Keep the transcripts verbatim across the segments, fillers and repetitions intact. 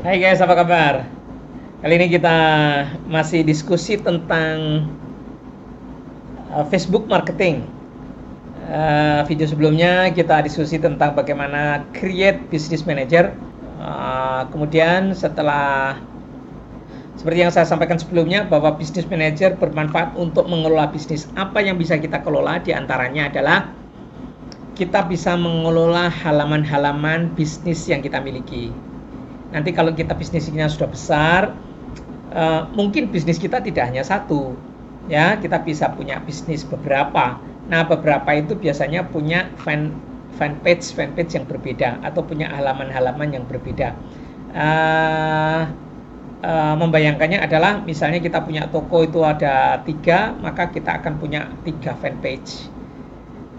Hai guys, apa kabar? Kali ini kita masih diskusi tentang uh, Facebook marketing. Uh, video sebelumnya kita diskusi tentang bagaimana create business manager. Uh, kemudian setelah seperti yang saya sampaikan sebelumnya, bahwa business manager bermanfaat untuk mengelola bisnis. Apa yang bisa kita kelola diantaranya adalah kita bisa mengelola halaman-halaman bisnis yang kita miliki. Nanti kalau kita bisnisnya sudah besar, uh, mungkin bisnis kita tidak hanya satu, ya, kita bisa punya bisnis beberapa. Nah, beberapa itu biasanya punya fan fanpage fanpage yang berbeda atau punya halaman-halaman yang berbeda. Uh, Uh, membayangkannya adalah misalnya kita punya toko itu ada tiga, maka kita akan punya tiga fanpage.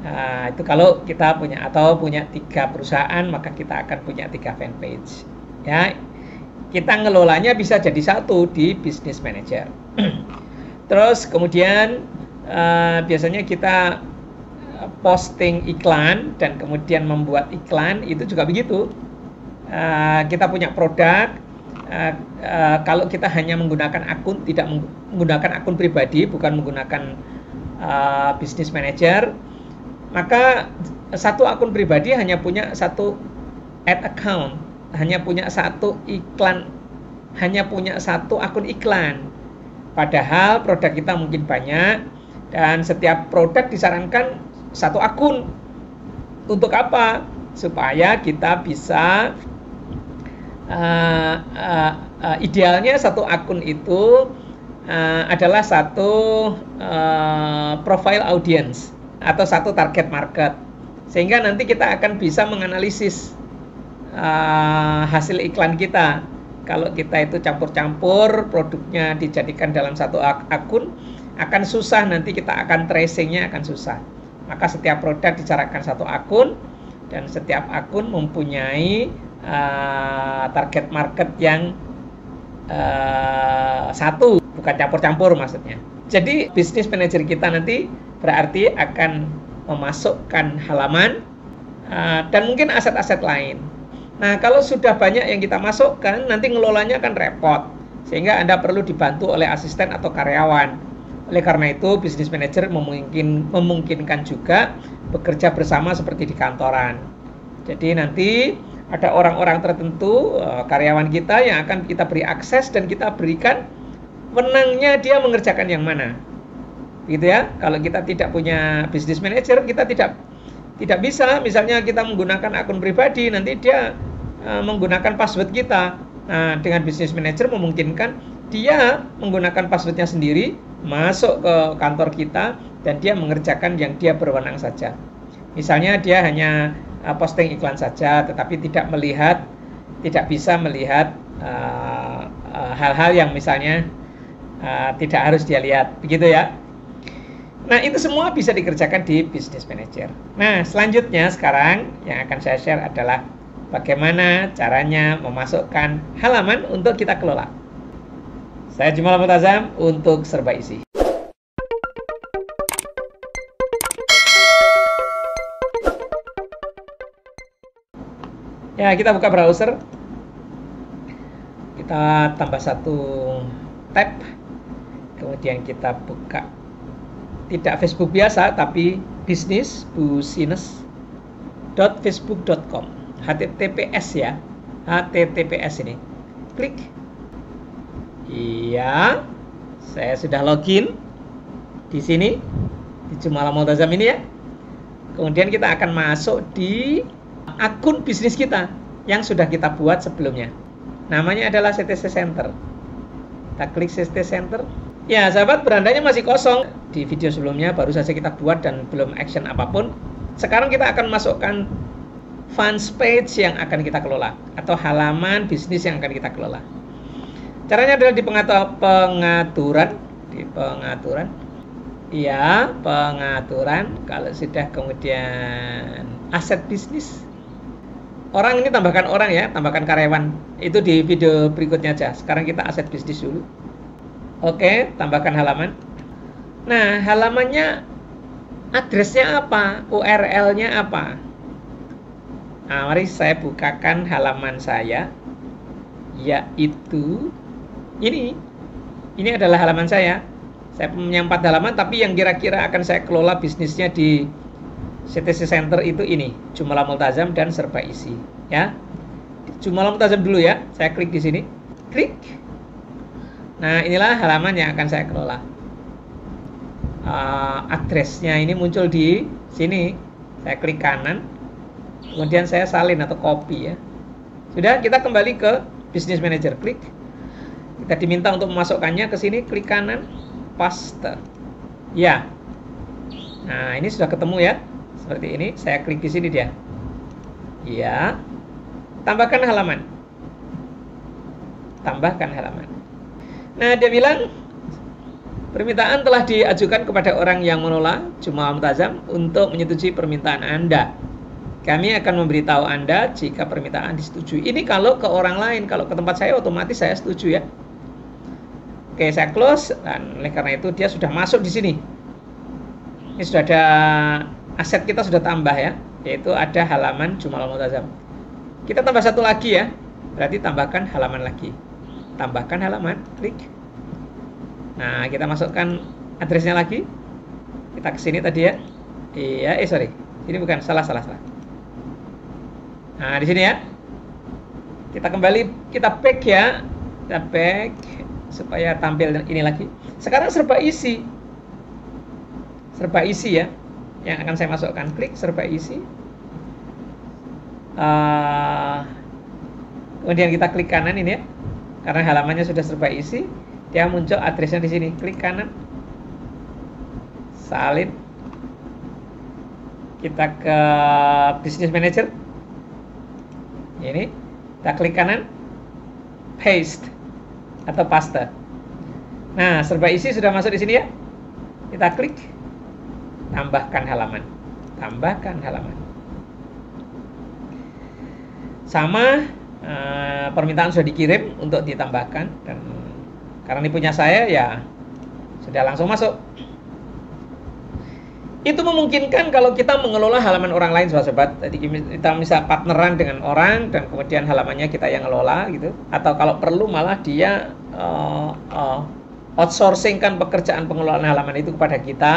Uh, itu kalau kita punya atau punya tiga perusahaan, maka kita akan punya tiga fanpage. Ya, kita ngelolanya bisa jadi satu di business manager. Terus kemudian uh, biasanya kita posting iklan dan kemudian membuat iklan itu juga begitu. Uh, kita punya produk. Uh, uh, kalau kita hanya menggunakan akun, tidak menggunakan akun pribadi, bukan menggunakan uh, business manager, maka satu akun pribadi hanya punya satu ad account, hanya punya satu iklan, hanya punya satu akun iklan. Padahal produk kita mungkin banyak dan setiap produk disarankan satu akun. Untuk apa? Supaya kita bisa Uh, uh, uh, idealnya satu akun itu uh, adalah satu uh, profile audience atau satu target market, sehingga nanti kita akan bisa menganalisis uh, hasil iklan kita. Kalau kita itu campur-campur produknya dijadikan dalam satu akun, akan susah, nanti kita akan tracingnya akan susah. Maka setiap produk disarankan satu akun dan setiap akun mempunyai Uh, target market yang uh, satu, bukan campur-campur maksudnya. Jadi business manager kita nanti berarti akan memasukkan halaman uh, dan mungkin aset-aset lain. Nah, kalau sudah banyak yang kita masukkan, nanti ngelolanya akan repot, sehingga Anda perlu dibantu oleh asisten atau karyawan. Oleh karena itu, business manager memungkin, memungkinkan juga bekerja bersama seperti di kantoran. Jadi nanti ada orang-orang tertentu, karyawan kita yang akan kita beri akses dan kita berikan wenangnya dia mengerjakan yang mana, gitu ya. Kalau kita tidak punya business manager, kita tidak tidak bisa. Misalnya kita menggunakan akun pribadi, nanti dia uh, menggunakan password kita. Nah, dengan business manager memungkinkan dia menggunakan passwordnya sendiri, masuk ke kantor kita dan dia mengerjakan yang dia berwenang saja. Misalnya dia hanya posting iklan saja, tetapi tidak melihat, tidak bisa melihat uh, uh, hal-hal yang misalnya uh, tidak harus dia lihat, begitu ya. Nah, itu semua bisa dikerjakan di business manager. Nah, selanjutnya sekarang yang akan saya share adalah bagaimana caranya memasukkan halaman untuk kita kelola. Saya Jumala Multazam untuk Serba Isi. Ya, kita buka browser, kita tambah satu tab, kemudian kita buka tidak Facebook biasa tapi bisnis, business dot facebook dot com, H T T P S ya, H T T P S ini, klik. Iya, saya sudah login di sini di Jumala Multazam ini ya. Kemudian kita akan masuk di akun bisnis kita yang sudah kita buat sebelumnya. Namanya adalah C T C Center. Kita klik C T C Center. Ya, sahabat, berandanya masih kosong. Di video sebelumnya baru saja kita buat dan belum action apapun. Sekarang kita akan masukkan fans page yang akan kita kelola atau halaman bisnis yang akan kita kelola. Caranya adalah di pengaturan, di pengaturan. Iya, pengaturan. Kalau sudah kemudian aset bisnis. Orang ini tambahkan orang ya, tambahkan karyawan. Itu di video berikutnya aja. Sekarang kita aset bisnis dulu. Oke, tambahkan halaman. Nah, halamannya address-nya apa? U R L-nya apa? Nah, mari saya bukakan halaman saya. yaitu ini. Ini adalah halaman saya. Saya punya empat halaman, tapi yang kira-kira akan saya kelola bisnisnya di C T C Center itu ini, Jumala Multazam dan Serba Isi, ya. Jumala Multazam dulu ya. Saya klik di sini. Klik. Nah, inilah halaman yang akan saya kelola. Uh, address-nya ini muncul di sini. Saya klik kanan. Kemudian saya salin atau copy ya. Sudah, kita kembali ke Business Manager. Klik. Kita diminta untuk memasukkannya ke sini. Klik kanan. Paste. Ya. Nah, ini sudah ketemu ya. Seperti ini. Saya klik di sini dia. Ya. Tambahkan halaman. Tambahkan halaman. Nah, dia bilang permintaan telah diajukan kepada orang yang mengelola Jumala Multazam untuk menyetujui permintaan Anda. Kami akan memberitahu Anda jika permintaan disetujui. Ini kalau ke orang lain, kalau ke tempat saya otomatis saya setuju ya. Oke, saya close, dan oleh karena itu dia sudah masuk di sini. Ini sudah ada aset, kita sudah tambah ya, yaitu ada halaman Jumala Multazam. Kita tambah satu lagi ya, berarti tambahkan halaman lagi. Tambahkan halaman, klik. Nah, kita masukkan address-nya lagi. Kita kesini tadi ya. Iya, eh sorry. Ini bukan, salah, salah, salah. Nah, di sini ya. Kita kembali, kita back ya. Kita back, supaya tampil ini lagi. Sekarang Serba Isi. Serba Isi ya. Yang akan saya masukkan, klik Serba Isi. Uh, kemudian kita klik kanan ini ya. Karena halamannya sudah Serba Isi. Dia muncul address-nya di sini. Klik kanan. Salin. Kita ke Business Manager. Ini. Kita klik kanan. Paste atau paste. Nah, Serba Isi sudah masuk di sini ya. Kita klik. Tambahkan halaman. Tambahkan halaman. Sama, eh, permintaan sudah dikirim untuk ditambahkan, dan karena ini punya saya ya sudah langsung masuk. Itu memungkinkan kalau kita mengelola halaman orang lain, sobat-sobat. Jadi kita bisa partneran dengan orang dan kemudian halamannya kita yang ngelola gitu. Atau kalau perlu malah dia uh, uh, outsourcing-kan pekerjaan pengelolaan halaman itu kepada kita,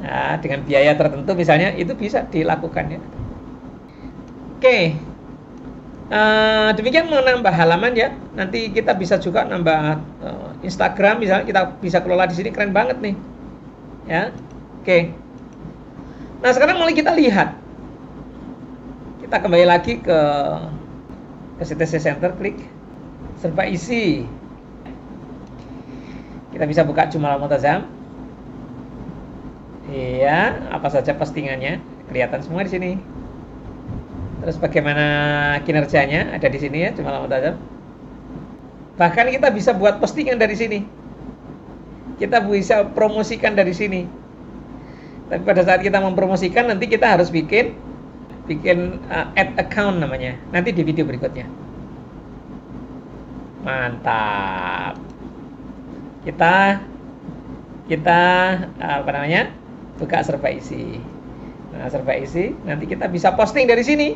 nah, dengan biaya tertentu misalnya, itu bisa dilakukan ya. Oke. Uh, demikian menambah halaman ya. Nanti kita bisa juga nambah uh, Instagram misalnya, kita bisa kelola di sini, keren banget nih. Ya. Oke. Okay. Nah, sekarang mulai kita lihat. Kita kembali lagi ke ke C T C Center, klik Serba Isi. Kita bisa buka Jumala Multazam. Iya, apa saja postingannya kelihatan semua di sini. Terus bagaimana kinerjanya ada di sini ya, Jumala Multazam. Bahkan kita bisa buat postingan dari sini. Kita bisa promosikan dari sini. Tapi pada saat kita mempromosikan, nanti kita harus bikin bikin uh, ad account namanya. Nanti di video berikutnya. Mantap. Kita kita apa namanya? Buka Serba Isi. Nah, Serba Isi nanti kita bisa posting dari sini.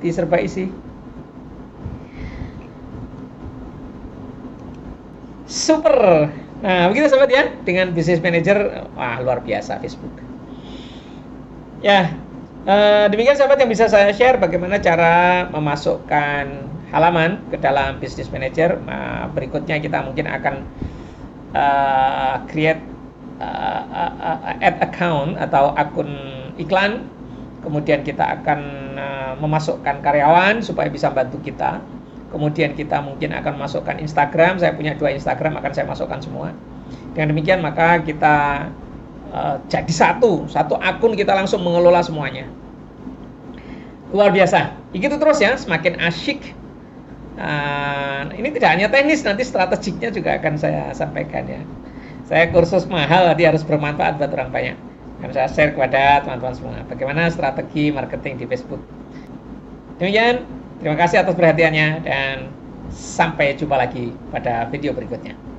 Di Serba Isi. Super. Nah, begitu sobat ya, dengan Business Manager. Wah, luar biasa Facebook. Ya, eh, demikian sahabat yang bisa saya share bagaimana cara memasukkan halaman ke dalam Business Manager. Nah, berikutnya kita mungkin akan eh, create eh, ad account atau akun iklan. Kemudian kita akan uh, memasukkan karyawan supaya bisa bantu kita. Kemudian kita mungkin akan masukkan Instagram. Saya punya dua Instagram, akan saya masukkan semua. Dengan demikian maka kita uh, jadi satu. Satu akun kita langsung mengelola semuanya. Luar biasa. Begitu terus ya, semakin asyik. Uh, ini tidak hanya teknis, nanti strategiknya juga akan saya sampaikan ya. Saya kursus mahal, jadi harus bermanfaat buat orang banyak. Yang saya share kepada teman-teman semua bagaimana strategi marketing di Facebook. Demikian, terima kasih atas perhatiannya dan sampai jumpa lagi pada video berikutnya.